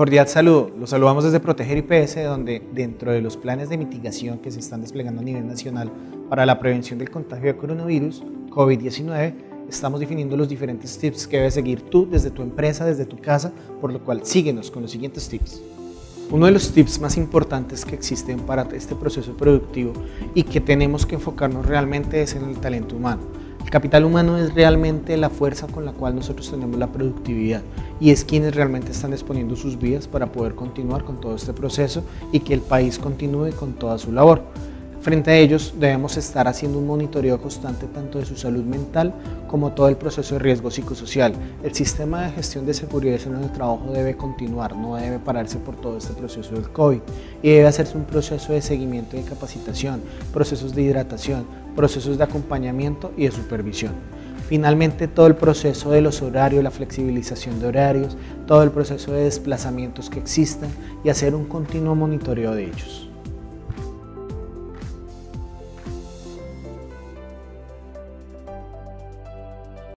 Cordial saludo, los saludamos desde Proteger IPS, donde dentro de los planes de mitigación que se están desplegando a nivel nacional para la prevención del contagio de coronavirus, COVID-19, estamos definiendo los diferentes tips que debes seguir tú desde tu empresa, desde tu casa, por lo cual síguenos con los siguientes tips. Uno de los tips más importantes que existen para este proceso productivo y que tenemos que enfocarnos realmente es en el talento humano. El capital humano es realmente la fuerza con la cual nosotros tenemos la productividad y es quienes realmente están disponiendo sus vidas para poder continuar con todo este proceso y que el país continúe con toda su labor. Frente a ellos debemos estar haciendo un monitoreo constante tanto de su salud mental como todo el proceso de riesgo psicosocial. El sistema de gestión de seguridad en el trabajo debe continuar, no debe pararse por todo este proceso del COVID y debe hacerse un proceso de seguimiento y capacitación, procesos de hidratación, procesos de acompañamiento y de supervisión. Finalmente, todo el proceso de los horarios, la flexibilización de horarios, todo el proceso de desplazamientos que existan y hacer un continuo monitoreo de ellos.